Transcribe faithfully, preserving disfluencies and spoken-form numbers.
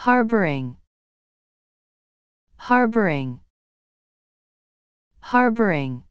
harboring, harboring, harboring.